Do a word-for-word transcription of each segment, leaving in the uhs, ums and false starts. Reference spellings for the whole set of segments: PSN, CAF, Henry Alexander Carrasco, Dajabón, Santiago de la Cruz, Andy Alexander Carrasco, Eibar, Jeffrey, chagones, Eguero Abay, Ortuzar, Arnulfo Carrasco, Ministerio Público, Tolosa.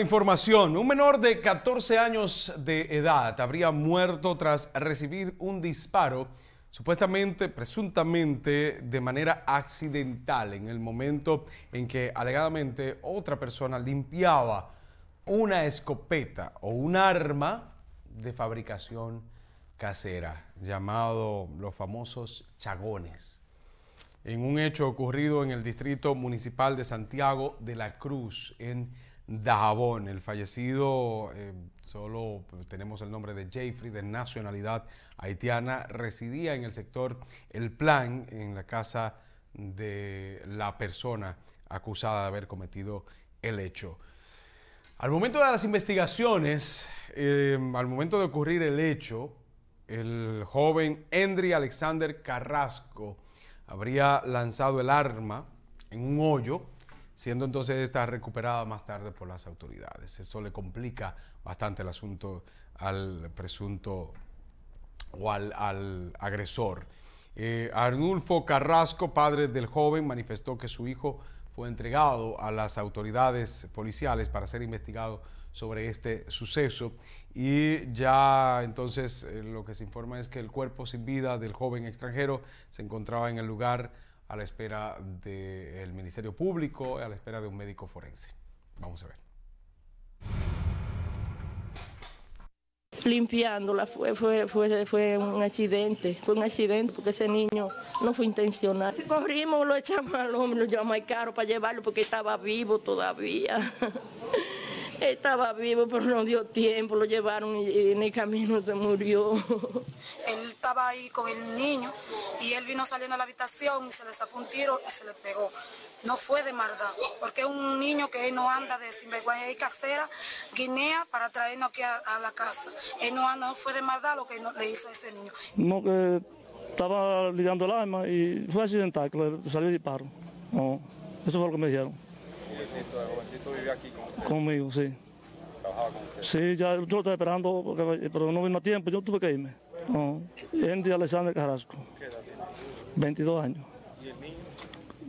Información. Un menor de catorce años de edad habría muerto tras recibir un disparo, supuestamente, presuntamente, de manera accidental en el momento en que alegadamente otra persona limpiaba una escopeta o un arma de fabricación casera, llamado los famosos chagones, en un hecho ocurrido en el distrito municipal de Santiago de la Cruz, en Dajabón. El fallecido, eh, solo tenemos el nombre de Jeffrey, de nacionalidad haitiana, residía en el sector El Plan, en la casa de la persona acusada de haber cometido el hecho. Al momento de las investigaciones, eh, al momento de ocurrir el hecho, el joven Henry Alexander Carrasco habría lanzado el arma en un hoyo, siendo entonces esta recuperada más tarde por las autoridades. Esto le complica bastante el asunto al presunto o al, al agresor. Eh, Arnulfo Carrasco, padre del joven, manifestó que su hijo fue entregado a las autoridades policiales para ser investigado sobre este suceso, y ya entonces eh, lo que se informa es que el cuerpo sin vida del joven extranjero se encontraba en el lugar a la espera del Ministerio Público, a la espera de un médico forense. Vamos a ver. Limpiándola fue, fue, fue, fue un accidente, fue un accidente porque ese niño no fue intencional. Si corrimos, lo echamos al hombre, lo llamamos al carro para llevarlo porque estaba vivo todavía. Estaba vivo, pero no dio tiempo, lo llevaron y en el camino se murió. Él estaba ahí con el niño y él vino saliendo a la habitación, se le sacó un tiro y se le pegó. No fue de maldad, porque es un niño que él no anda de sinvergüenza y casera, Guinea, para traernos aquí a, a la casa. Él no, no fue de maldad lo que no, le hizo a ese niño. No, que estaba ligando el arma y fue accidental, que le salió el disparo. No, eso fue lo que me dijeron. ¿El jovencito vive aquí con usted? Conmigo, sí. ¿Trabajaba con usted? Sí, ya yo lo estaba esperando, porque, pero no vino a tiempo, yo tuve que irme. No. Andy Alexander Carrasco. ¿Qué edad tiene? veintidós años. ¿Y el niño?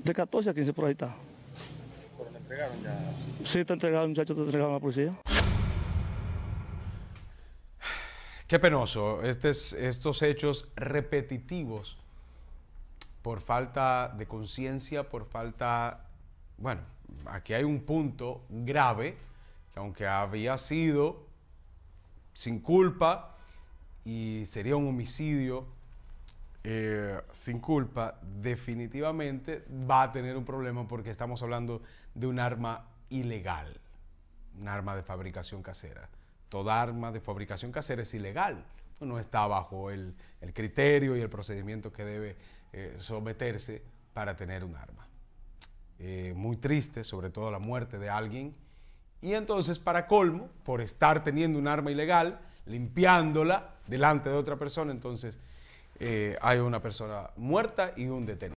De catorce a quince, por ahí está. ¿Pero te entregaron ya? Sí, te entregaron, muchachos, te entregaron a la policía. Qué penoso, estos, estos hechos repetitivos por falta de conciencia, por falta... Bueno, aquí hay un punto grave, que aunque había sido sin culpa y sería un homicidio eh, sin culpa, definitivamente va a tener un problema porque estamos hablando de un arma ilegal, un arma de fabricación casera. Toda arma de fabricación casera es ilegal, no está bajo el, el criterio y el procedimiento que debe eh, someterse para tener un arma. Eh, muy triste, sobre todo la muerte de alguien, y entonces para colmo, por estar teniendo un arma ilegal, limpiándola delante de otra persona, entonces eh, hay una persona muerta y un detenido.